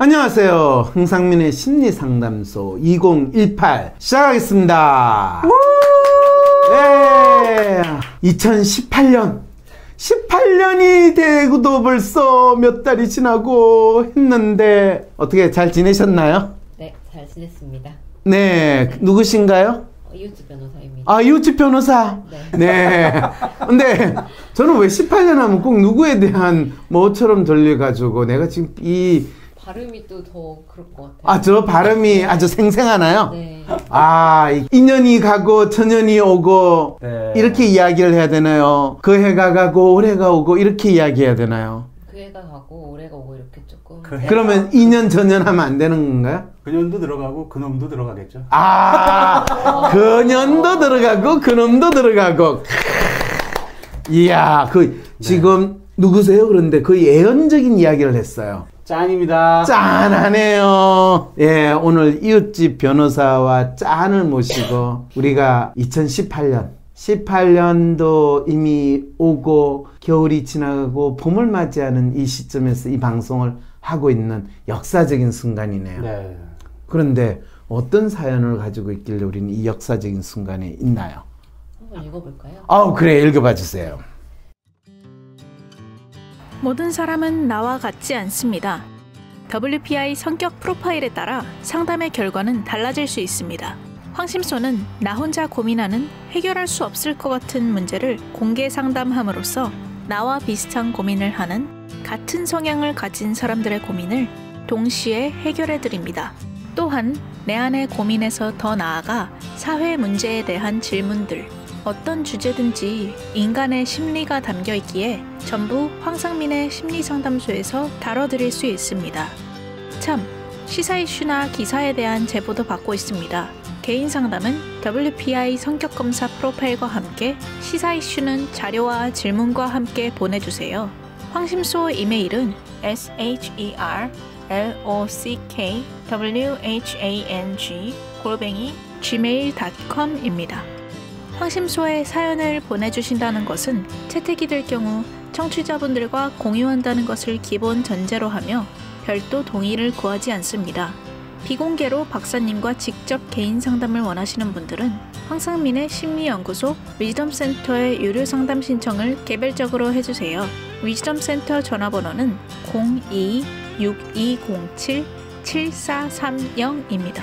안녕하세요. 황상민의 심리상담소 2018 시작하겠습니다. 2018년 18년이 되고도 벌써 몇 달이 지나고 했는데 어떻게 잘 지내셨나요? 네, 잘 지냈습니다. 네, 누구신가요? 이웃집 변호사입니다. 아, 이웃집 변호사? 네. 네. 근데 저는 왜 18년 하면 꼭 누구에 대한 뭐처럼 돌려가지고 내가 지금 이 발음이 또 더 그럴 것 같아요. 아, 저 발음이 아주 생생하나요? 네. 아, 인연이 가고 천연이 오고 네. 이렇게 이야기를 해야 되나요? 그 해가 가고 올해가 오고 이렇게 이야기해야 되나요? 그 해가 가고 올해가 오고 이렇게 조금. 그러면 인연 전연 하면 안 되는 건가요? 그년도 들어가고 그놈도 들어가겠죠. 아, 그년도 들어가고 그놈도 들어가고. 이야, 지금 누구세요? 그런데 거의 예언적인 이야기를 했어요. 짠입니다. 짠하네요. 예, 오늘 이웃집 변호사와 짠을 모시고 우리가 2018년도 이미 오고 겨울이 지나가고 봄을 맞이하는 이 시점에서 이 방송을 하고 있는 역사적인 순간이네요. 네. 그런데 어떤 사연을 가지고 있길래 우리는 이 역사적인 순간에 있나요? 한번 읽어볼까요? 아, 그래, 읽어봐 주세요. 모든 사람은 나와 같지 않습니다. WPI 성격 프로파일에 따라 상담의 결과는 달라질 수 있습니다. 황심소는 나 혼자 고민하는 해결할 수 없을 것 같은 문제를 공개 상담함으로써 나와 비슷한 고민을 하는 같은 성향을 가진 사람들의 고민을 동시에 해결해드립니다. 또한 내 안의 고민에서 더 나아가 사회 문제에 대한 질문들, 어떤 주제든지 인간의 심리가 담겨있기에 전부 황상민의 심리상담소에서 다뤄드릴 수 있습니다. 참, 시사 이슈나 기사에 대한 제보도 받고 있습니다. 개인 상담은 WPI 성격검사 프로파일과 함께 시사 이슈는 자료와 질문과 함께 보내주세요. 황심소 이메일은 sherlockwhang@gmail.com입니다. 황심소에 사연을 보내주신다는 것은 채택이 될 경우 청취자분들과 공유한다는 것을 기본 전제로 하며 별도 동의를 구하지 않습니다. 비공개로 박사님과 직접 개인 상담을 원하시는 분들은 황상민의 심리연구소 위즈덤센터의 유료 상담 신청을 개별적으로 해주세요. 위즈덤센터 전화번호는 02-6207-7430입니다.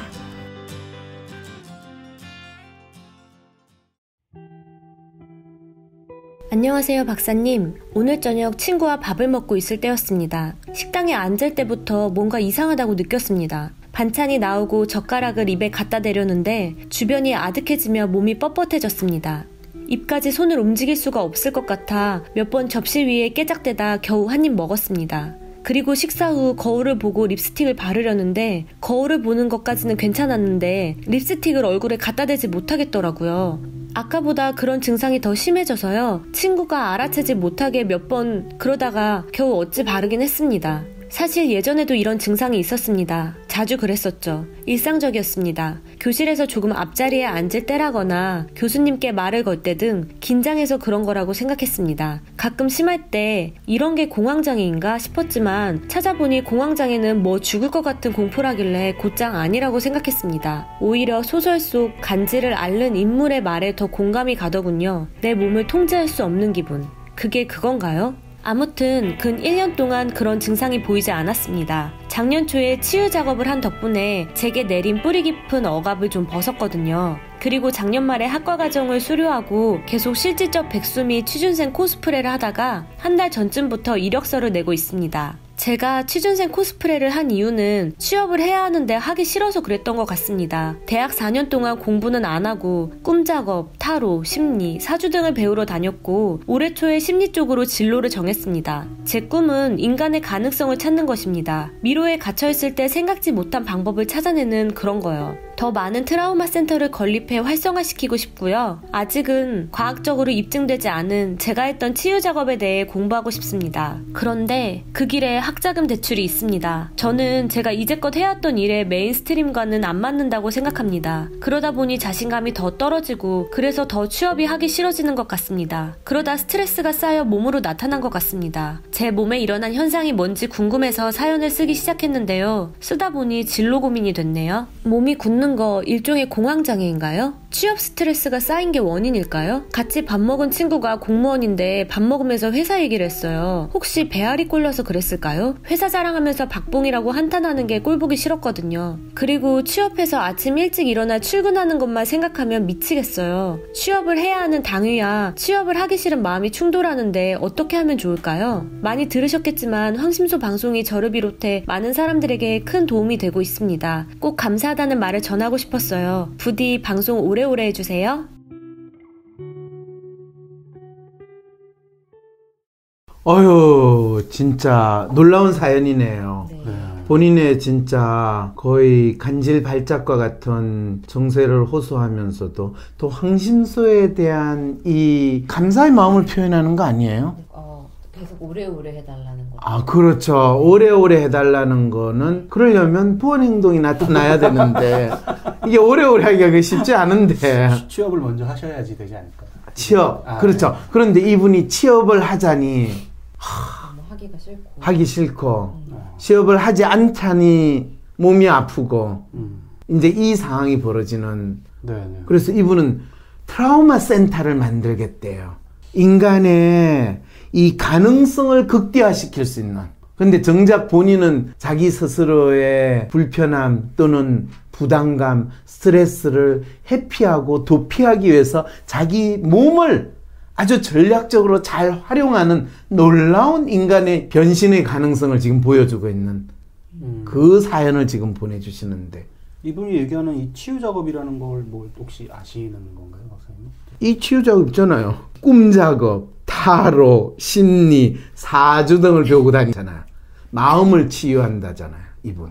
안녕하세요, 박사님. 오늘 저녁 친구와 밥을 먹고 있을 때였습니다. 식당에 앉을 때부터 뭔가 이상하다고 느꼈습니다. 반찬이 나오고 젓가락을 입에 갖다 대려는데 주변이 아득해지며 몸이 뻣뻣해졌습니다. 입까지 손을 움직일 수가 없을 것 같아 몇 번 접시 위에 깨작대다 겨우 한 입 먹었습니다. 그리고 식사 후 거울을 보고 립스틱을 바르려는데 거울을 보는 것까지는 괜찮았는데 립스틱을 얼굴에 갖다 대지 못하겠더라고요. 아까보다 그런 증상이 더 심해져서요. 친구가 알아채지 못하게 몇 번 그러다가 겨우 어찌 바르긴 했습니다. 사실 예전에도 이런 증상이 있었습니다. 자주 그랬었죠. 일상적이었습니다. 교실에서 조금 앞자리에 앉을 때라거나 교수님께 말을 걸 때 등 긴장해서 그런 거라고 생각했습니다. 가끔 심할 때 이런 게 공황장애인가 싶었지만 찾아보니 공황장애는 뭐 죽을 것 같은 공포라길래 곧장 아니라고 생각했습니다. 오히려 소설 속 간지를 앓는 인물의 말에 더 공감이 가더군요. 내 몸을 통제할 수 없는 기분. 그게 그건가요? 아무튼 근 1년 동안 그런 증상이 보이지 않았습니다. 작년 초에 치유 작업을 한 덕분에 제게 내린 뿌리 깊은 억압을 좀 벗었거든요. 그리고 작년 말에 학과 과정을 수료하고 계속 실질적 백수 및 취준생 코스프레를 하다가 한 달 전쯤부터 이력서를 내고 있습니다. 제가 취준생 코스프레를 한 이유는 취업을 해야 하는데 하기 싫어서 그랬던 것 같습니다. 대학 4년 동안 공부는 안 하고 꿈작업, 타로, 심리, 사주 등을 배우러 다녔고 올해 초에 심리 쪽으로 진로를 정했습니다. 제 꿈은 인간의 가능성을 찾는 것입니다. 미로에 갇혀있을 때 생각지 못한 방법을 찾아내는 그런 거요. 더 많은 트라우마 센터를 건립해 활성화시키고 싶고요. 아직은 과학적으로 입증되지 않은 제가 했던 치유 작업에 대해 공부하고 싶습니다. 그런데 그 길에 학자금 대출이 있습니다. 저는 제가 이제껏 해왔던 일의 메인스트림과는 안 맞는다고 생각합니다. 그러다 보니 자신감이 더 떨어지고 그래서 더 취업이 하기 싫어지는 것 같습니다. 그러다 스트레스가 쌓여 몸으로 나타난 것 같습니다. 제 몸에 일어난 현상이 뭔지 궁금해서 사연을 쓰기 시작했는데요. 쓰다 보니 진로 고민이 됐네요. 몸이 굳는 거 일종의 공황장애인가요? 취업 스트레스가 쌓인 게 원인일까요? 같이 밥 먹은 친구가 공무원인데 밥 먹으면서 회사 얘기를 했어요. 혹시 배알이 꼴려서 그랬을까요? 회사 자랑하면서 박봉이라고 한탄하는 게 꼴보기 싫었거든요. 그리고 취업해서 아침 일찍 일어나 출근하는 것만 생각하면 미치겠어요. 취업을 해야 하는 당위와 취업을 하기 싫은 마음이 충돌하는데 어떻게 하면 좋을까요? 많이 들으셨겠지만 황심소 방송이 저를 비롯해 많은 사람들에게 큰 도움이 되고 있습니다. 꼭 감사하다는 말을 전하고 싶었어요. 부디 방송 오래오래 해주세요. 어휴, 진짜 놀라운 사연이네요. 네. 본인의 진짜 거의 간질 발작과 같은 정세를 호소하면서도 또 황심소에 대한 이 감사의 마음을 표현하는 거 아니에요? 계속 오래오래 해달라는 거. 아, 그렇죠. 오래오래 해달라는 거는 그러려면 부원 행동이 나타나야 되는데 이게 오래오래 하기가 쉽지 않은데 취업을 먼저 하셔야지 되지 않을까요? 취업. 아, 그렇죠. 네. 그런데 이분이 취업을 하자니 하기 싫고 취업을 하지 않자니 몸이 아프고 이제 이 상황이 벌어지는. 네네. 그래서 이분은 트라우마 센터를 만들겠대요. 인간의 이 가능성을 극대화시킬 수 있는. 근데 정작 본인은 자기 스스로의 불편함 또는 부담감, 스트레스를 회피하고 도피하기 위해서 자기 몸을 아주 전략적으로 잘 활용하는 놀라운 인간의 변신의 가능성을 지금 보여주고 있는 그 사연을 지금 보내주시는데, 이분이 얘기하는 이 치유 작업이라는 걸 뭐 혹시 아시는 건가요, 박사님? 이 치유 작업 있잖아요. 꿈 작업, 타로, 심리, 사주 등을 배우고 다니잖아요. 마음을 치유한다잖아요, 이분.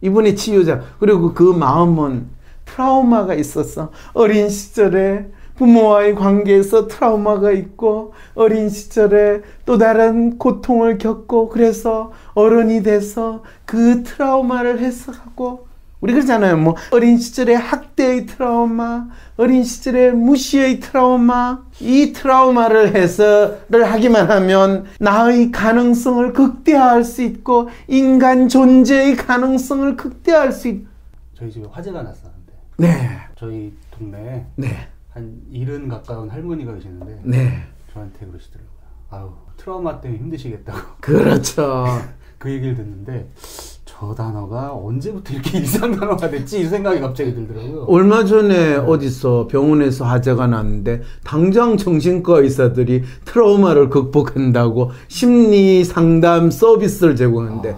이분의 치유자. 그리고 그 마음은 트라우마가 있었어. 어린 시절에 부모와의 관계에서 트라우마가 있고, 어린 시절에 또 다른 고통을 겪고, 그래서 어른이 돼서 그 트라우마를 해석하고, 우리 그러잖아요. 뭐 어린 시절에 학대의 트라우마, 어린 시절에 무시의 트라우마, 이 트라우마를 해서를 하기만 하면 나의 가능성을 극대화할 수 있고 인간 존재의 가능성을 극대화할 수 있. 저희 집에 화재가 났었는데. 네. 저희 동네에 네. 한 70 가까운 할머니가 계시는데 네. 저한테 그러시더라고요. 아유, 트라우마 때문에 힘드시겠다고. 그렇죠. 그 얘기를 듣는데 저 단어가 언제부터 이렇게 이상 단어가 됐지? 이 생각이 갑자기 들더라고요. 얼마 전에 어디서 병원에서 화재가 났는데 당장 정신과 의사들이 트라우마를 극복한다고 심리 상담 서비스를 제공하는데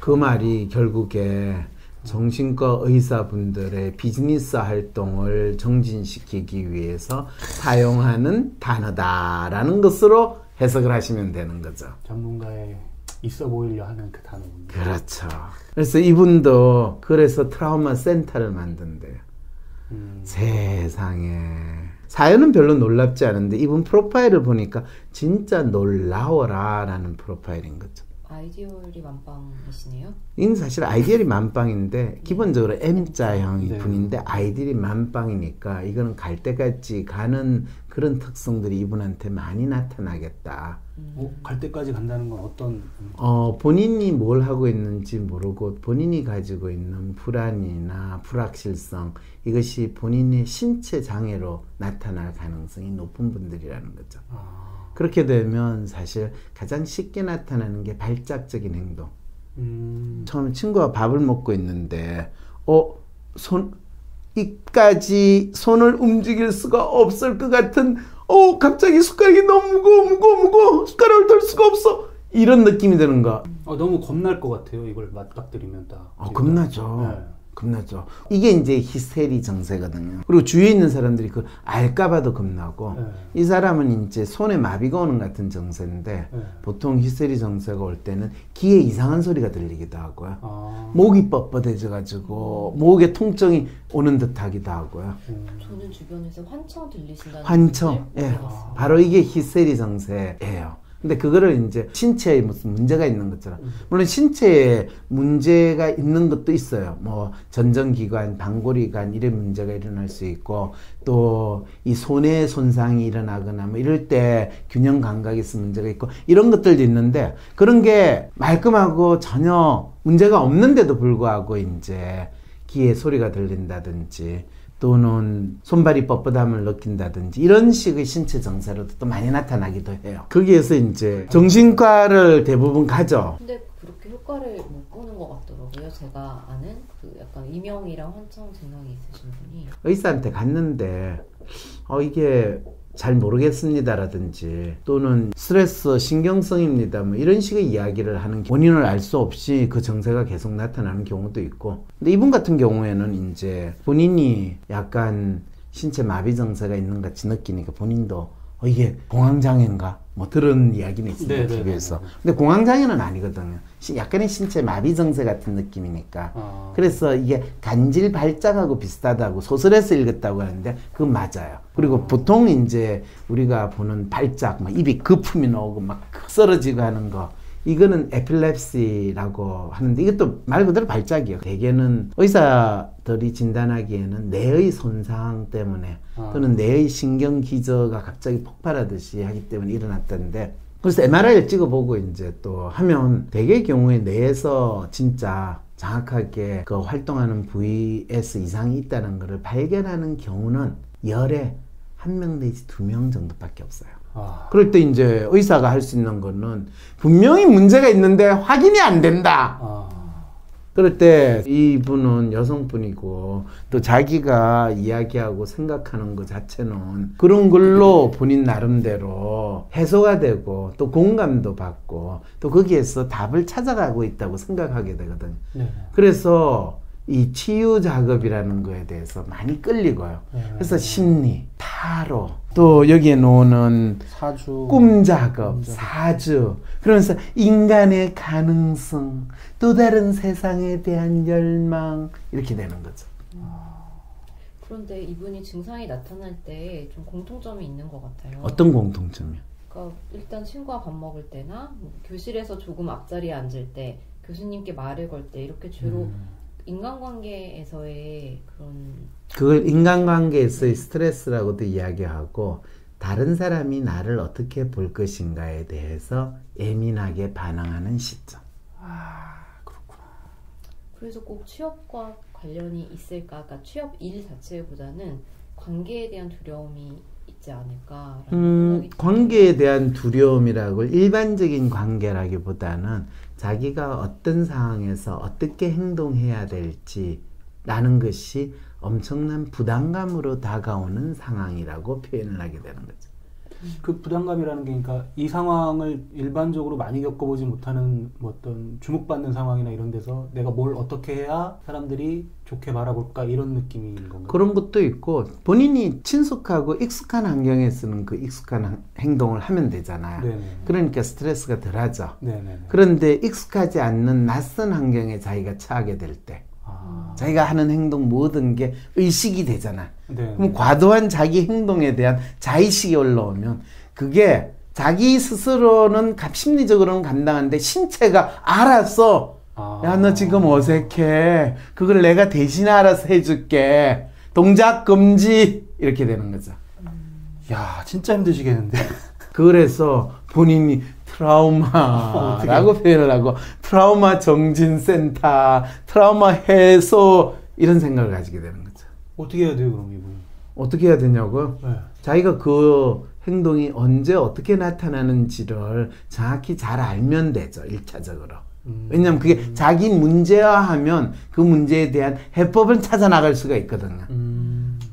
그 말이 결국에 정신과 의사분들의 비즈니스 활동을 정진시키기 위해서 사용하는 단어다라는 것으로 해석을 하시면 되는 거죠. 전문가의 있어 보이려 하는 그 단어군요. 그렇죠. 그래서 이분도 그래서 트라우마 센터를 만든대요. 세상에. 사연은 별로 놀랍지 않은데 이분 프로파일을 보니까 진짜 놀라워라 라는 프로파일인 거죠. 아이디얼이 만빵이시네요? 이건 사실 아이디얼이 만빵인데 기본적으로 M자형이 네. 분인데 아이디얼이 만빵이니까 이거는 갈 때까지 가는 그런 특성들이 이분한테 많이 나타나겠다. 갈 때까지 간다는 건 어떤? 본인이 뭘 하고 있는지 모르고 본인이 가지고 있는 불안이나 불확실성, 이것이 본인의 신체 장애로 나타날 가능성이 높은 분들이라는 거죠. 그렇게 되면 사실 가장 쉽게 나타나는 게 발작적인 행동. 처음에 친구와 밥을 먹고 있는데 이까지 손을 움직일 수가 없을 것 같은 갑자기 숟가락이 너무 무거워 숟가락을 들 수가 없어 이런 느낌이 드는 거. 너무 겁날 것 같아요. 이걸 맞닥뜨리면 딱. 겁나죠. 네. 겁나죠. 이게 이제 히스테리 증세거든요. 그리고 주위에 있는 사람들이 그걸 알까봐도 겁나고 네. 이 사람은 이제 손에 마비가 오는 같은 증세인데 네. 보통 히스테리 증세가 올 때는 귀에 이상한 소리가 들리기도 하고요. 목이 뻣뻣해져가지고 목에 통증이 오는 듯하기도 하고요. 저는 주변에서 환청 들리신다는 환청, 예, 들었어요. 바로 이게 히스테리 증세예요. 근데 그거를 이제 신체에 무슨 문제가 있는 것처럼, 물론 신체에 문제가 있는 것도 있어요. 뭐 전정기관, 방골이관 이런 문제가 일어날 수 있고, 또 이 손에 손상이 일어나거나 뭐 이럴 때 균형 감각에 문제가 있고 이런 것들도 있는데, 그런 게 말끔하고 전혀 문제가 없는데도 불구하고 이제 귀에 소리가 들린다든지 또는 손발이 뻣뻣함을 느낀다든지 이런 식의 신체 증세로도 또 많이 나타나기도 해요. 거기에서 이제 정신과를 대부분 가죠. 근데 그렇게 효과를 못 보는 것 같더라고요. 제가 아는 그 약간 이명이랑 환청 증상이 있으신 분이 의사한테 갔는데 이게 잘 모르겠습니다라든지 또는 스트레스 신경성입니다 뭐 이런 식의 이야기를 하는, 원인을 알 수 없이 그 증세가 계속 나타나는 경우도 있고, 근데 이분 같은 경우에는 이제 본인이 약간 신체 마비 증세가 있는 것 같이 느끼니까 본인도 이게 공황장애인가 뭐 들은 이야기는 있습니다. TV에서. 근데 공황장애는 아니거든요. 약간의 신체 마비 증세 같은 느낌이니까. 그래서 이게 간질 발작하고 비슷하다고 소설에서 읽었다고 하는데 그건 맞아요. 그리고 보통 이제 우리가 보는 발작, 막 입이 거품이 나오고 막 쓰러지고 하는 거, 이거는 에필랩시라고 하는데 이것도 말 그대로 발작이에요. 대개는 의사들이 진단하기에는 뇌의 손상 때문에 또는 뇌의 신경기저가 갑자기 폭발하듯이 하기 때문에 일어났던데, 그래서 MRI를 찍어보고 이제 또 하면 대개 경우에 뇌에서 진짜 정확하게 그 활동하는 부위에서 이상이 있다는 것을 발견하는 경우는 열에 1명 내지 2명 정도밖에 없어요. 그럴 때 이제 의사가 할 수 있는 거는 분명히 문제가 있는데 확인이 안 된다. 그럴 때 이분은 여성분이고 또 자기가 이야기하고 생각하는 것 자체는 그런 걸로 본인 나름대로 해소가 되고 또 공감도 받고 또 거기에서 답을 찾아가고 있다고 생각하게 되거든요. 네. 그래서 이 치유 작업이라는 거에 대해서 많이 끌리고요. 그래서 심리, 타로, 또 여기에 놓는 사주, 꿈 작업, 사주, 그러면서 인간의 가능성, 또 다른 세상에 대한 열망, 이렇게 되는 거죠. 그런데 이분이 증상이 나타날 때 좀 공통점이 있는 것 같아요. 어떤 공통점이요? 그러니까 일단 친구와 밥 먹을 때나 교실에서 조금 앞자리에 앉을 때, 교수님께 말을 걸 때, 이렇게 주로 인간관계에서의 그런, 그걸 인간관계에서의 스트레스라고도 이야기하고, 다른 사람이 나를 어떻게 볼 것인가에 대해서 예민하게 반응하는 시점. 그렇구나. 그래서 꼭 취업과 관련이 있을까, 그러니까 취업 일 자체보다는 관계에 대한 두려움이 있지 않을까. 관계에 대한 두려움이라고, 일반적인 관계라기보다는 자기가 어떤 상황에서 어떻게 행동해야 될지라는 것이 엄청난 부담감으로 다가오는 상황이라고 표현을 하게 되는 거죠. 그 부담감이라는 게, 그러니까 이 상황을 일반적으로 많이 겪어보지 못하는 뭐 어떤 주목받는 상황이나 이런 데서 내가 뭘 어떻게 해야 사람들이 좋게 바라볼까, 이런 느낌인 건가요? 그런 것도 있고, 본인이 친숙하고 익숙한 환경에서는 그 익숙한 행동을 하면 되잖아요. 네네. 그러니까 스트레스가 덜하죠. 네네. 그런데 익숙하지 않는 낯선 환경에 자기가 처하게 될 때 자기가 하는 행동 모든 게 의식이 되잖아. 네네. 그럼 과도한 자기 행동에 대한 자의식이 올라오면, 그게 자기 스스로는 심리적으로는 감당하는데 신체가 알아서 야, 너 지금 어색해, 그걸 내가 대신 알아서 해줄게, 동작 금지, 이렇게 되는 거죠. 야, 진짜 힘드시겠는데. 그래서 본인이 트라우마라고 표현을 하고, 트라우마 정신센터, 트라우마 해소, 이런 생각을 가지게 되는 거죠. 어떻게 해야 돼요, 그럼 이분? 어떻게 해야 되냐고요? 네. 자기가 그 행동이 언제 어떻게 나타나는지를 정확히 잘 알면 되죠, 1차적으로. 왜냐면 그게 자기 문제화하면 그 문제에 대한 해법을 찾아 나갈 수가 있거든요.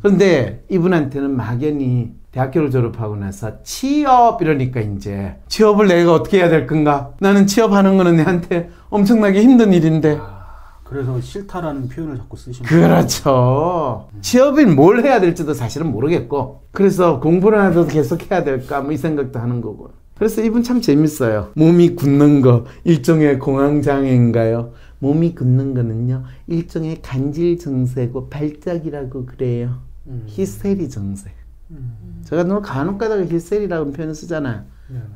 그런데 이분한테는 막연히 대학교를 졸업하고 나서 취업 이러니까 이제 취업을 내가 어떻게 해야 될 건가? 나는 취업하는 거는 내한테 엄청나게 힘든 일인데. 그래서 싫다라는 표현을 자꾸 쓰시는 거예요. 그렇죠. 취업인 뭘 해야 될지도 사실은 모르겠고, 그래서 공부를 하면서 계속 해야 될까 뭐 이 생각도 하는 거고. 그래서 이분 참 재밌어요. 몸이 굳는 거 일종의 공황장애인가요? 몸이 굽는 거는요, 일종의 간질 증세고 발작이라고 그래요. 히스테리 증세. 제가 너무 간혹 가다가 히스테리라는 표현을 쓰잖아요.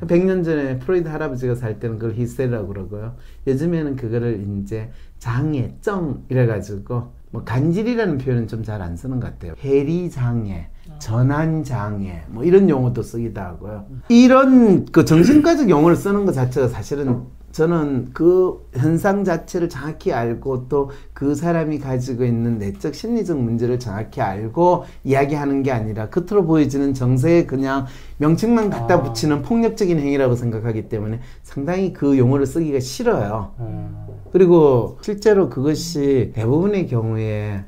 100년 전에 프로이드 할아버지가 살 때는 그걸 히스테리라고 그러고요. 요즘에는 그거를 이제 장애, 쩡 이래가지고 뭐 간질이라는 표현은 좀 잘 안 쓰는 것 같아요. 해리 장애, 전환 장애 뭐 이런 용어도 쓰기도 하고요. 이런 그 정신과적 용어를 쓰는 것 자체가 사실은 저는 그 현상 자체를 정확히 알고 또 그 사람이 가지고 있는 내적 심리적 문제를 정확히 알고 이야기하는 게 아니라 겉으로 보여지는 정세에 그냥 명칭만 갖다 붙이는 폭력적인 행위라고 생각하기 때문에 상당히 그 용어를 쓰기가 싫어요. 그리고 실제로 그것이 대부분의 경우에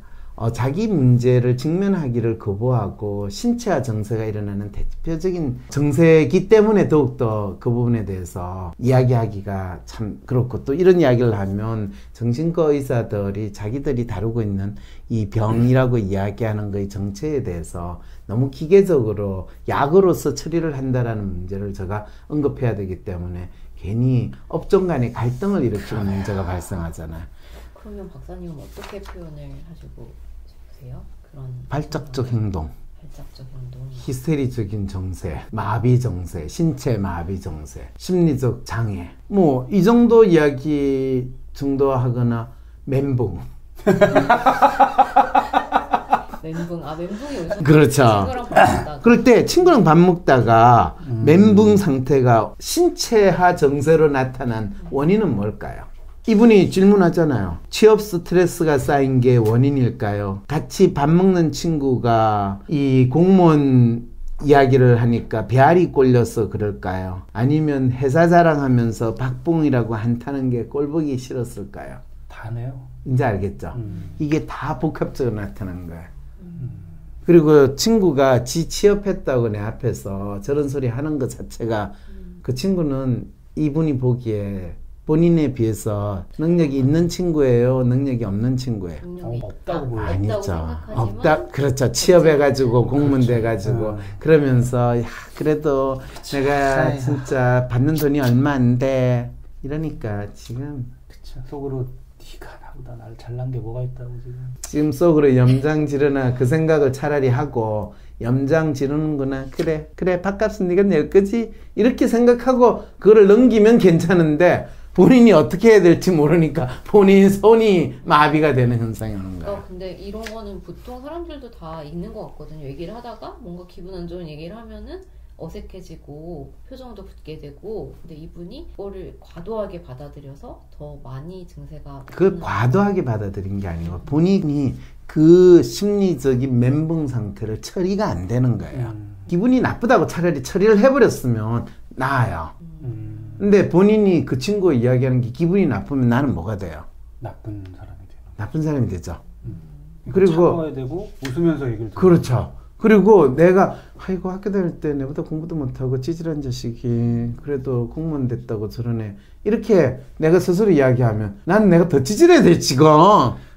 자기 문제를 직면하기를 거부하고 신체화 정세가 일어나는 대표적인 정세이기 때문에 더욱더 그 부분에 대해서 이야기하기가 참 그렇고, 또 이런 이야기를 하면 정신과 의사들이 자기들이 다루고 있는 이 병이라고 이야기하는 거의 정체에 대해서 너무 기계적으로 약으로서 처리를 한다라는 문제를 제가 언급해야 되기 때문에 괜히 업종 간의 갈등을 일으키는 문제가 발생하잖아요. 그러면 박사님은 어떻게 표현을 하시고 싶으세요? 그런 발작적 행동, 발작적 행동, 히스테리적인 정세, 마비 정세, 신체 마비 정세, 심리적 장애 뭐 이 정도 이야기 정도 하거나 멘붕. 멘붕, 아 멘붕이 오셨죠? 그렇죠. 친구랑 밥 먹다가. 그럴 때 친구랑 밥 먹다가 멘붕 상태가 신체하 정세로 나타난 원인은 뭘까요? 이분이 질문하잖아요. 취업 스트레스가 쌓인 게 원인일까요? 같이 밥 먹는 친구가 이 공무원 이야기를 하니까 배알이 꼴려서 그럴까요? 아니면 회사 자랑하면서 박봉이라고 한타는 게 꼴보기 싫었을까요? 다네요. 이제 알겠죠? 이게 다 복합적으로 나타난 거예요. 그리고 친구가 지 취업했다고 내 앞에서 저런 소리 하는 것 자체가 그 친구는 이분이 보기에 본인에 비해서 능력이 있는 친구예요, 능력이 없는 친구예요? 없다고 보여요. 아니죠. 없다. 그렇죠. 취업해가지고 공무원 돼가지고 그러면서 야, 그래도 내가 진짜 받는 돈이 얼마 안 돼. 이러니까 지금 그쵸. 속으로 네가 나보다 나를 잘난 게 뭐가 있다고 지금 속으로 염장 지르나 그 생각을 차라리 하고, 염장 지르는구나, 그래 밥값은 네가 낼 거지 이렇게 생각하고 그거를 넘기면 괜찮은데 본인이 어떻게 해야 될지 모르니까 본인 손이 마비가 되는 현상이 오는 거예요. 근데 이런 거는 보통 사람들도 다 있는 것 같거든요. 얘기를 하다가 뭔가 기분 안 좋은 얘기를 하면은 어색해지고 표정도 굳게 되고, 근데 이분이 그거를 과도하게 받아들여서 더 많이 증세가 그 과도하게 받아들인 게 아니고 본인이 그 심리적인 멘붕 상태를 처리가 안 되는 거예요. 기분이 나쁘다고 차라리 처리를 해버렸으면 나아요. 근데 본인이 그 친구 이야기하는 게 기분이 나쁘면 나는 뭐가 돼요? 나쁜 사람이 돼요. 나쁜 사람이 되죠. 그리고 참아야 되고 웃으면서 얘기를. 그렇죠. 그리고 내가 아이고 학교 다닐 때 내보다 공부도 못하고 찌질한 자식이 그래도 공무원 됐다고 저러네 이렇게 내가 스스로 이야기하면 난 내가 더 찌질해야 돼 지금.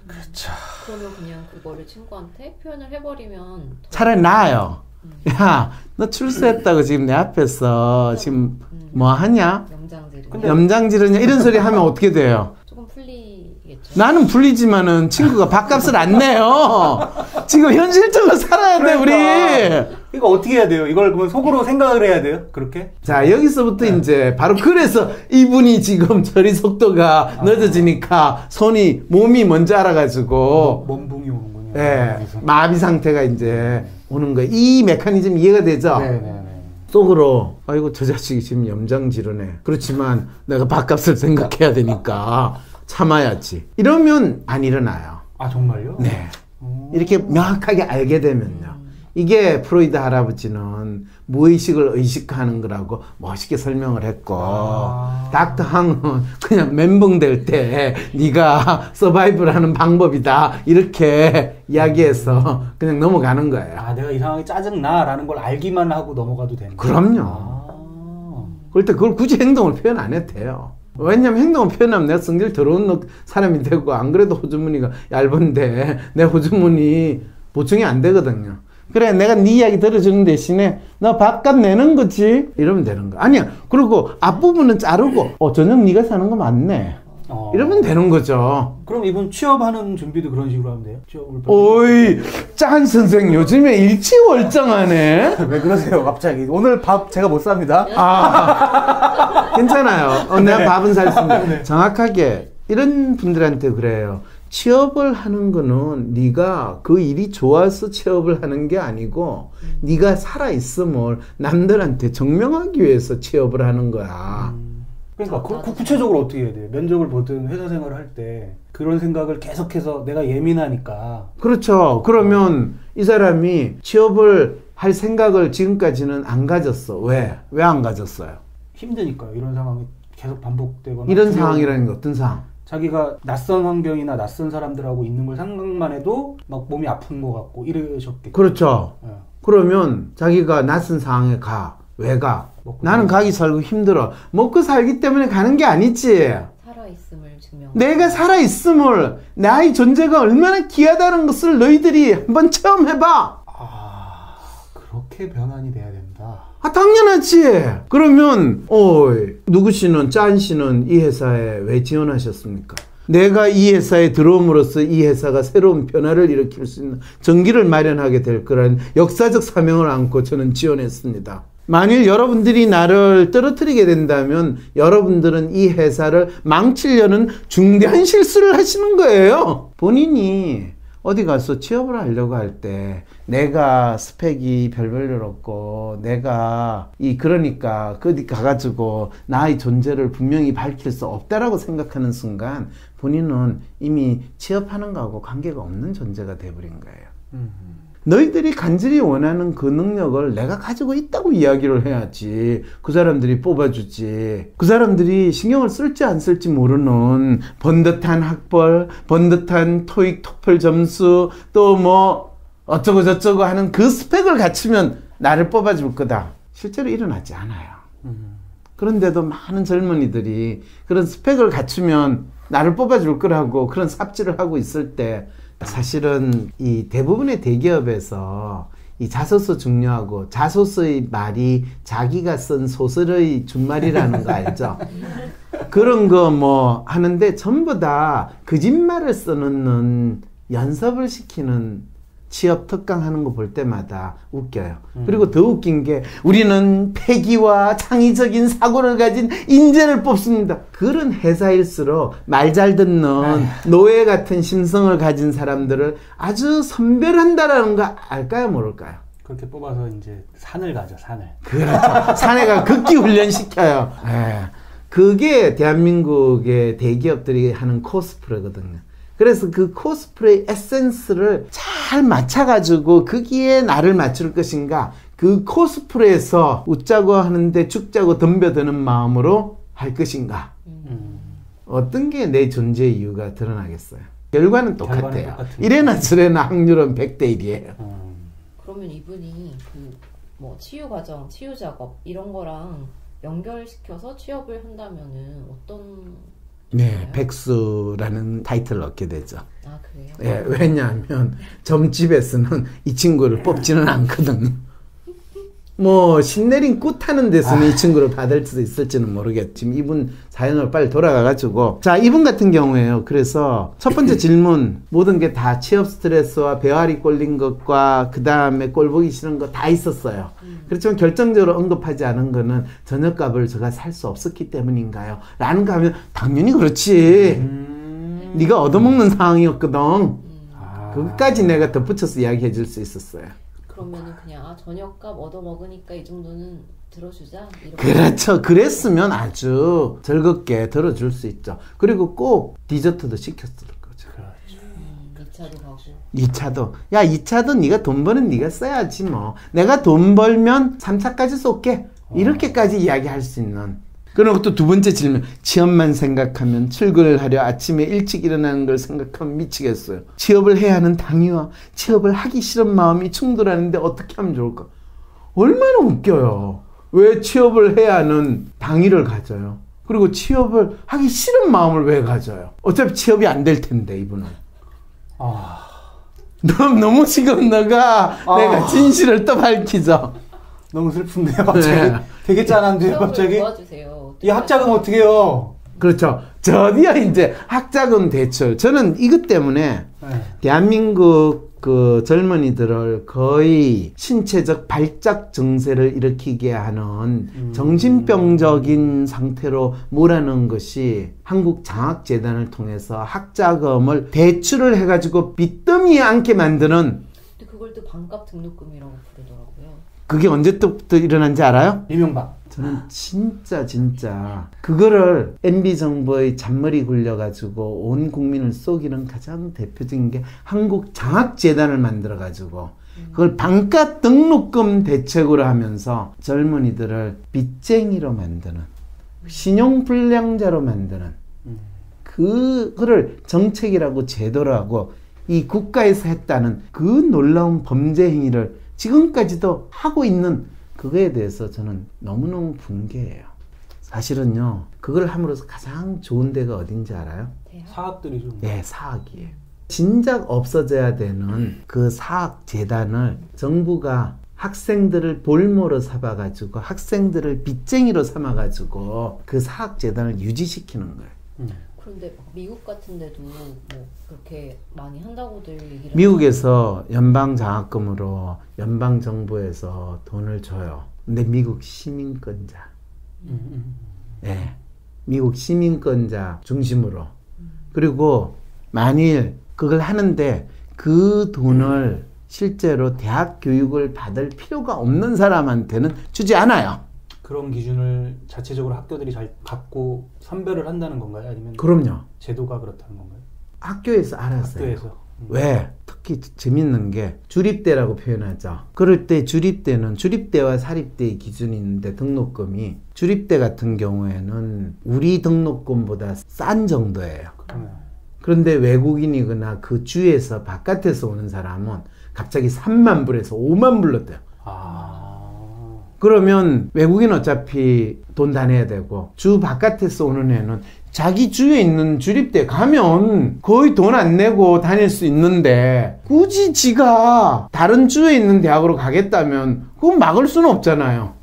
그렇죠. 그러면 그냥 그거를 친구한테 표현을 해버리면 차라리 나아요. 야, 너 출세했다고 지금 내 앞에서 지금 뭐 하냐? 염장지르냐? 이런 소리 하면 어떻게 돼요? 조금 풀리겠죠? 나는 풀리지만은 친구가 밥값을 안 내요. 지금 현실적으로 살아야 돼, 그러니까. 우리. 이거 어떻게 해야 돼요? 이걸 그러면 속으로 생각을 해야 돼요? 그렇게? 자, 여기서부터 네. 이제 바로 그래서 이분이 지금 처리 속도가 늦어지니까 손이, 몸이 먼저 알아가지고. 멘붕이 오는군요. 예. 마비 상태가 이제 오는 거예요. 이 메커니즘 이해가 되죠? 네네. 속으로 아이고 저 자식이 지금 염장지르네, 그렇지만 내가 밥값을 생각해야 되니까 참아야지 이러면 안 일어나요. 아 정말요? 네. 이렇게 명확하게 알게 되면요, 이게 프로이드 할아버지는 무의식을 의식하는 거라고 멋있게 설명을 했고, 닥터 항은 그냥 멘붕 될 때 네가 서바이브하는 방법이다 이렇게 이야기해서 그냥 넘어가는 거예요. 아 내가 이 상황이 짜증나 라는 걸 알기만 하고 넘어가도 되는 거예요? 그럼요. 그럴 때 그걸 굳이 행동을 표현 안 해도 돼요. 왜냐면 행동을 표현하면 내가 성질 더러운 사람이 되고, 안 그래도 호주머니가 얇은데 내 호주머니 보충이 안 되거든요. 그래 내가 네 이야기 들어주는 대신에 너 밥값 내는 거지 이러면 되는 거야. 아니야. 그리고 앞부분은 자르고 저녁 네가 사는 거 맞네 이러면 되는 거죠. 그럼 이분 취업하는 준비도 그런 식으로 하면 돼요? 취업을 오이 짠 선생 요즘에 일치월장하네. 왜 그러세요 갑자기? 오늘 밥 제가 못 삽니다. 아 괜찮아요. 내가 네. 밥은 살 수 있는데 네. 정확하게 이런 분들한테 그래요. 취업을 하는 거는 네가 그 일이 좋아서 취업을 하는 게 아니고 네가 살아있음을 남들한테 증명하기 위해서 취업을 하는 거야. 그러니까 구체적으로 어떻게 해야 돼요? 면접을 보든 회사 생활을 할 때 그런 생각을 계속해서 내가 예민하니까. 그렇죠. 그러면 이 사람이 취업을 할 생각을 지금까지는 안 가졌어. 왜? 왜 안 가졌어요? 힘드니까요. 이런 상황이 계속 반복되거나. 이런 상황이라는 게 어떤 상황? 자기가 낯선 환경이나 낯선 사람들하고 있는 걸 생각만 해도 막 몸이 아픈 것 같고 이러셨겠죠. 그렇죠. 네. 그러면 자기가 낯선 상황에 가. 왜 가? 나는 가기 살고 힘들어. 먹고 살기 때문에 가는 게 아니지. 살아있음을 증명. 내가 살아있음을, 나의 존재가 얼마나 귀하다는 것을 너희들이 한번 체험해봐. 아, 그렇게 변환이 돼야 된다. 아, 당연하지. 그러면, 누구씨는, 짠씨는 이 회사에 왜 지원하셨습니까? 내가 이 회사에 들어옴으로써 이 회사가 새로운 변화를 일으킬 수 있는 전기를 마련하게 될 거라는 역사적 사명을 안고 저는 지원했습니다. 만일 여러분들이 나를 떨어뜨리게 된다면 여러분들은 이 회사를 망치려는 중대한 실수를 하시는 거예요. 본인이 어디 가서 취업을 하려고 할 때 내가 스펙이 별별일 없고 내가 그러니까 어디 가가지고 나의 존재를 분명히 밝힐 수 없다라고 생각하는 순간 본인은 이미 취업하는 거하고 관계가 없는 존재가 돼버린 거예요. 너희들이 간절히 원하는 그 능력을 내가 가지고 있다고 이야기를 해야지 그 사람들이 뽑아주지. 그 사람들이 신경을 쓸지 안 쓸지 모르는 번듯한 학벌, 번듯한 토익, 토플 점수 또 뭐 어쩌고 저쩌고 하는 그 스펙을 갖추면 나를 뽑아줄 거다. 실제로 일어나지 않아요. 그런데도 많은 젊은이들이 그런 스펙을 갖추면 나를 뽑아줄 거라고 그런 삽질을 하고 있을 때 사실은 이 대부분의 대기업에서 이 자소서 중요하고 자소서의 말이 자기가 쓴 소설의 준말이라는 거 알죠? 그런 거 뭐 하는데 전부 다 거짓말을 써놓는 연습을 시키는 취업 특강 하는 거 볼 때마다 웃겨요. 그리고 더 웃긴 게 우리는 패기와 창의적인 사고를 가진 인재를 뽑습니다. 그런 회사일수록 말 잘 듣는 노예 같은 심성을 가진 사람들을 아주 선별한다라는 거 알까요? 모를까요? 그렇게 뽑아서 이제 산을 가죠. 산을. 그렇죠. 산에 가 극기 훈련시켜요. 네. 그게 대한민국의 대기업들이 하는 코스프레거든요. 그래서 그 코스프레의 에센스를 잘 맞춰가지고 거기에 나를 맞출 것인가 그 코스프레에서 웃자고 하는데 죽자고 덤벼드는 마음으로 할 것인가 어떤 게 내 존재의 이유가 드러나겠어요. 결과는 똑같아요. 이래나 저래나 확률은 100:1이에요 그러면 이분이 그 뭐 치유과정, 치유작업 이런 거랑 연결시켜서 취업을 한다면은 어떤 네, 백수라는 타이틀을 얻게 되죠. 아, 그래요? 예, 왜냐하면 점집에서는 이 친구를 뽑지는 않거든요. 뭐 신내린 꽃하는 데서는 이 친구를 받을 수도 있을지는 모르겠지만 이분 사연으로 빨리 돌아가가지고 자, 이분 같은 경우에요. 그래서 첫 번째 질문 모든 게 다 취업 스트레스와 배활이 꼴린 것과 그 다음에 꼴보기 싫은 거 다 있었어요. 그렇지만 결정적으로 언급하지 않은 거는 저녁값을 제가 살 수 없었기 때문인가요? 라는 거 하면 당연히 그렇지. 네가 얻어먹는 상황이었거든. 그것까지 내가 덧붙여서 이야기해 줄 수 있었어요. 그러면은 그냥 아, 저녁값 얻어먹으니까 이 정도는 들어주자 이렇게. 그렇죠. 그랬으면 아주 즐겁게 들어줄 수 있죠. 그리고 꼭 디저트도 시켰을 거죠. 그렇죠. 2차도 가고 2차도 야 2차도 네가 돈 버는 네가 써야지 뭐 내가 돈 벌면 3차까지 쏠게 이렇게까지 이야기할 수 있는. 그리고 또 두 번째 질문. 취업만 생각하면 출근을 하려 아침에 일찍 일어나는 걸 생각하면 미치겠어요. 취업을 해야 하는 당위와 취업을 하기 싫은 마음이 충돌하는데 어떻게 하면 좋을까? 얼마나 웃겨요. 왜 취업을 해야 하는 당위를 가져요? 그리고 취업을 하기 싫은 마음을 왜 가져요? 어차피 취업이 안 될 텐데 이분은. 너무 지금 너가 내가 진실을 또 밝히죠. 너무 슬픈데요. 갑자기. 네. 되게 짠한데요. 갑자기. 도와주세요. 이 학자금 어떻게 해요? 그렇죠. 드디어 이제 학자금 대출. 저는 이것 때문에 네. 대한민국 그 젊은이들을 거의 신체적 발작 증세를 일으키게 하는 정신병적인 상태로 몰아넣은 것이 한국장학재단을 통해서 학자금을 대출을 해가지고 빚더미 않게 만드는. 근데 그걸 또 반값 등록금이라고 부르더라고요. 그게 언제부터 일어난지 알아요? 이명박. 저는 진짜 그거를 MB 정부의 잔머리 굴려가지고 온 국민을 속이는 가장 대표적인 게 한국 장학재단을 만들어가지고 그걸 반값 등록금 대책으로 하면서 젊은이들을 빚쟁이로 만드는 신용불량자로 만드는 그거를 정책이라고 제도라고 이 국가에서 했다는 그 놀라운 범죄 행위를 지금까지도 하고 있는 그거에 대해서 저는 너무너무 분개해요. 사실은요. 그걸 함으로써 가장 좋은 데가 어딘지 알아요? 사학들이죠. 네. 사학이에요. 진작 없어져야 되는 그 사학재단을 정부가 학생들을 볼모로 삼아가지고 학생들을 빚쟁이로 삼아가지고 그 사학재단을 유지시키는 거예요. 그런데 미국 같은 데도 뭐 그렇게 많이 한다고들 얘기를 미국에서 연방장학금으로 연방정부에서 돈을 줘요. 근데 미국 시민권자 네. 미국 시민권자 중심으로 그리고 만일 그걸 하는데 그 돈을 실제로 대학 교육을 받을 필요가 없는 사람한테는 주지 않아요. 그런 기준을 자체적으로 학교들이 잘 갖고 선별을 한다는 건가요? 아니면 그럼요. 제도가 그렇다는 건가요? 학교에서 알았어요. 학교에서. 왜? 특히 재밌는 게 주립대라고 표현하죠. 그럴 때 주립대는 주립대와 사립대의 기준이 있는데 등록금이 주립대 같은 경우에는 우리 등록금보다 싼 정도예요. 그런데 외국인이거나 그 주에서 바깥에서 오는 사람은 갑자기 3만 불에서 5만 불로 돼요. 그러면 외국인 어차피 돈 다 내야 되고 주 바깥에서 오는 애는 자기 주에 있는 주립대 가면 거의 돈 안 내고 다닐 수 있는데 굳이 지가 다른 주에 있는 대학으로 가겠다면 그건 막을 수는 없잖아요.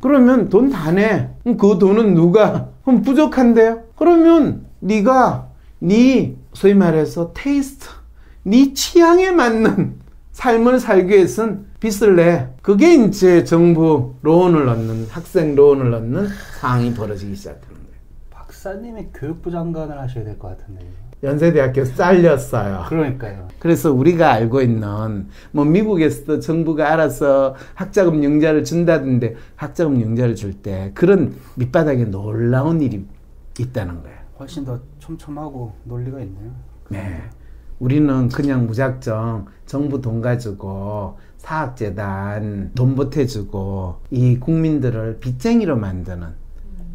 그러면 돈 다 내. 그럼 그 돈은 누가? 그럼 부족한데요? 그러면 네가 네 소위 말해서 테이스트, 네 취향에 맞는 삶을 살기 위해서는 빚을 내. 그게 이제 정부 로운을 얻는 학생 로운을 얻는 상황이 벌어지기 시작하는 거예요. 박사님이 교육부 장관을 하셔야 될 것 같은데요. 연세대학교에서 잘렸어요. 그러니까요. 그래서 우리가 알고 있는 뭐 미국에서도 정부가 알아서 학자금 융자를 준다던데 학자금 융자를 줄 때 그런 밑바닥에 놀라운 일이 있다는 거예요. 훨씬 더 촘촘하고 논리가 있네요. 네. 우리는 그냥 무작정 정부 돈 가지고 사학재단 돈 보태주고 이 국민들을 빚쟁이로 만드는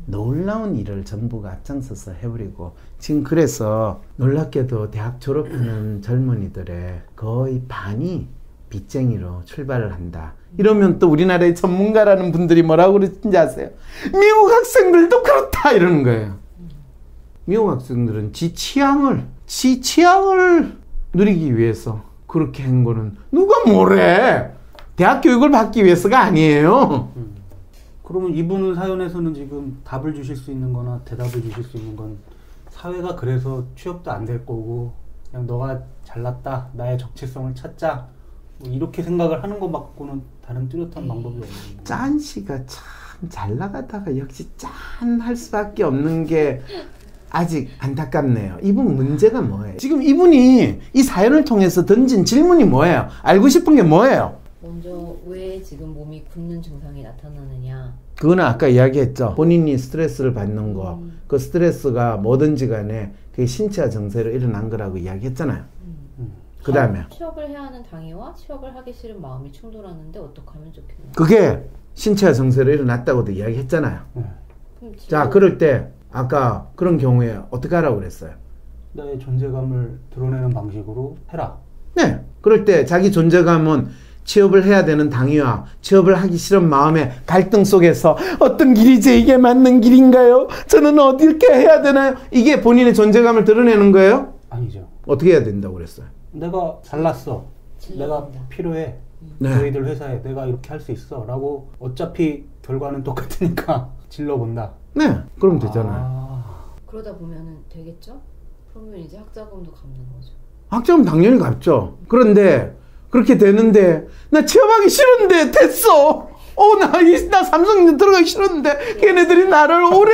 놀라운 일을 정부가 앞장서서 해버리고 지금 그래서 놀랍게도 대학 졸업하는 젊은이들의 거의 반이 빚쟁이로 출발을 한다. 이러면 또 우리나라의 전문가라는 분들이 뭐라고 그러는지 아세요? 미국 학생들도 그렇다 이러는 거예요. 미국 학생들은 지 취향을 누리기 위해서 그렇게 한 거는 누가 뭐래? 대학 교육을 받기 위해서가 아니에요. 그러면 이분 사연에서는 지금 답을 주실 수 있는 거나 대답을 주실 수 있는 건 사회가 그래서 취업도 안 될 거고 그냥 너가 잘났다, 나의 정체성을 찾자 뭐 이렇게 생각을 하는 것 말고는 다른 뚜렷한 방법이 없는 거예요. 짠 씨가 참 잘 나가다가 역시 짠할 수밖에 없는 게 아직 안타깝네요. 이분 문제가 뭐예요? 지금 이분이 이 사연을 통해서 던진 질문이 뭐예요? 알고 싶은 게 뭐예요? 먼저 왜 지금 몸이 붓는 증상이 나타나느냐? 그거는 아까 이야기했죠. 본인이 스트레스를 받는 거. 그 스트레스가 뭐든지 간에 그게 신체와 정세로 일어난 거라고 이야기했잖아요. 그 다음에 취업을 해야 하는 당위와 취업을 하기 싫은 마음이 충돌하는데 어떻게 하면 좋겠나요? 그게 신체와 정세로 일어났다고도 이야기했잖아요. 자, 그럴 때 아까 그런 경우에 어떻게 하라고 그랬어요? 나의 존재감을 드러내는 방식으로 해라. 네. 그럴 때 자기 존재감은 취업을 해야 되는 당위와 취업을 하기 싫은 마음의 갈등 속에서 어떤 길이 제게 맞는 길인가요? 저는 어떻게 해야 되나요? 이게 본인의 존재감을 드러내는 거예요? 아니죠. 어떻게 해야 된다고 그랬어요? 내가 잘났어. 내가 필요해. 네. 너희들 회사에 내가 이렇게 할 수 있어. 라고 어차피 결과는 똑같으니까 질러본다. 네. 그럼 되잖아요. 그러다 보면은 되겠죠? 그러면 이제 학자금도 갚는 거죠. 학자금 당연히 갚죠. 그런데 그렇게 되는데 나 취업하기 싫은데 됐어. 나 삼성전자 들어가기 싫었는데 걔네들이 나를 오래.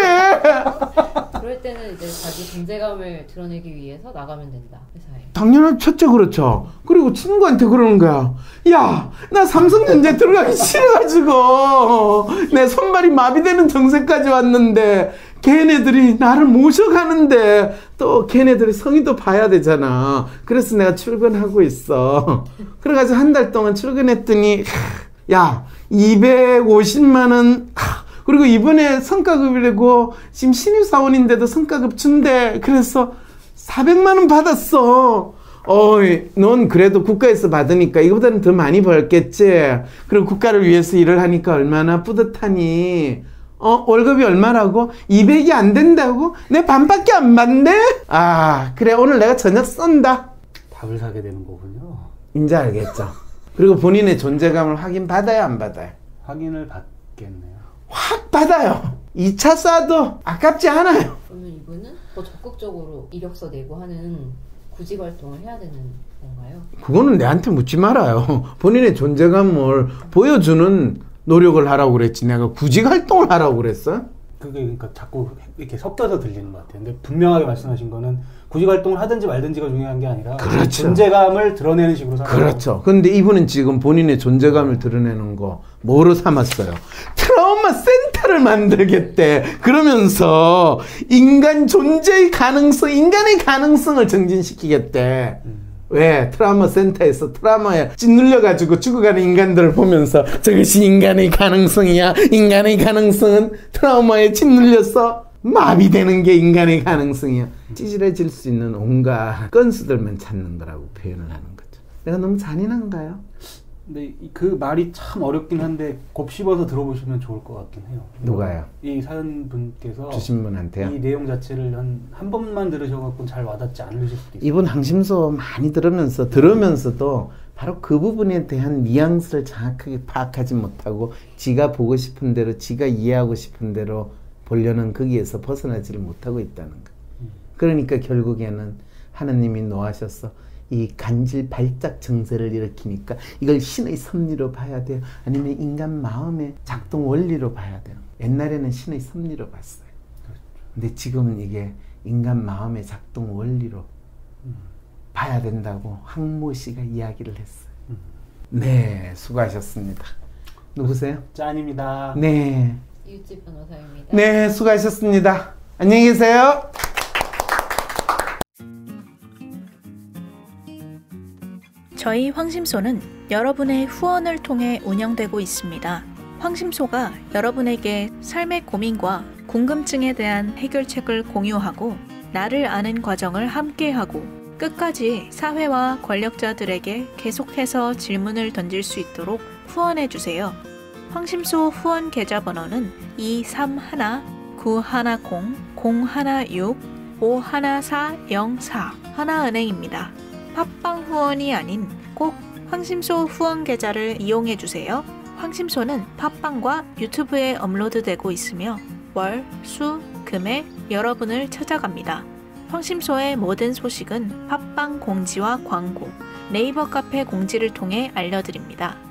그럴 때는 이제 자기 존재감을 드러내기 위해서 나가면 된다, 회사에. 당연히 첫째 그렇죠. 그리고 친구한테 그러는 거야. 야, 나 삼성전자 들어가기 싫어가지고 내 손발이 마비되는 정세까지 왔는데 걔네들이 나를 모셔가는데 또 걔네들이 성의도 봐야 되잖아. 그래서 내가 출근하고 있어. 그래가지고 한 달 동안 출근했더니 야, 250만원, 그리고 이번에 성과급이라고 지금 신입사원인데도 성과급 준대. 그래서 400만원 받았어. 어이, 넌 그래도 국가에서 받으니까 이거보다는 더 많이 벌겠지. 그리고 국가를 위해서 일을 하니까 얼마나 뿌듯하니. 월급이 얼마라고? 200이 안 된다고? 내 반밖에 안 받네? 아, 그래, 오늘 내가 저녁 쏜다. 밥을 사게 되는 거군요. 이제 알겠죠. 그리고 본인의 존재감을 확인받아요, 안 받아요? 확인을 받겠네요. 확 받아요. 2차 싸도 아깝지 않아요. 그러면 이분은 더 적극적으로 이력서 내고 하는 구직 활동을 해야 되는 건가요? 그거는 내한테 묻지 말아요. 본인의 존재감을 보여주는 노력을 하라고 그랬지, 내가 구직 활동을 하라고 그랬어? 그게 그러니까 자꾸 이렇게 섞여서 들리는 것 같아요. 근데 분명하게 말씀하신 거는 구직 활동을 하든지 말든지가 중요한 게 아니라, 그렇죠, 존재감을 드러내는 식으로 삼아요. 그렇죠. 근데 이분은 지금 본인의 존재감을 드러내는 거 뭐로 삼았어요? 트라우마 센터를 만들겠대. 그러면서 인간 존재의 가능성, 인간의 가능성을 증진시키겠대. 왜? 트라우마 센터에서 트라우마에 찌눌려가지고 죽어가는 인간들을 보면서 저것이 인간의 가능성이야. 인간의 가능성은 트라우마에 찌눌려서 마비되는 게 인간의 가능성이야. 찌질해질 수 있는 온갖 건수들만 찾는 거라고 표현을 하는 거죠. 내가 너무 잔인한가요? 근데 그 말이 참 어렵긴 한데 곱씹어서 들어보시면 좋을 것 같긴 해요. 누가요? 이 사연분께서 주신 분한테요? 이 내용 자체를 한 번만 들으셔갖고는 잘 와닿지 않으실 수도 있어요. 이분 황심소 많이 들으면서도 바로 그 부분에 대한 뉘앙스를 정확하게 파악하지 못하고 지가 보고 싶은 대로, 지가 이해하고 싶은 대로 보려는 거기에서 벗어나지를 못하고 있다는 거. 그러니까 결국에는 하나님이 노하셔서 이 간질 발작 증세를 일으키니까 이걸 신의 섭리로 봐야 돼요, 아니면 인간 마음의 작동 원리로 봐야 돼요. 옛날에는 신의 섭리로 봤어요. 근데 지금은 이게 인간 마음의 작동 원리로 봐야 된다고 황모 씨가 이야기를 했어요. 네, 수고하셨습니다. 누구세요? 짠입니다. 네, 이웃집 변호사입니다. 네, 수고하셨습니다. 안녕히 계세요. 저희 황심소는 여러분의 후원을 통해 운영되고 있습니다. 황심소가 여러분에게 삶의 고민과 궁금증에 대한 해결책을 공유하고 나를 아는 과정을 함께하고 끝까지 사회와 권력자들에게 계속해서 질문을 던질 수 있도록 후원해주세요. 황심소 후원 계좌번호는 231-910-016-51404 하나은행입니다. 팟빵 후원이 아닌 꼭 황심소 후원 계좌를 이용해주세요. 황심소는 팟빵과 유튜브에 업로드되고 있으며 월, 수, 금에 여러분을 찾아갑니다. 황심소의 모든 소식은 팟빵 공지와 광고, 네이버 카페 공지를 통해 알려드립니다.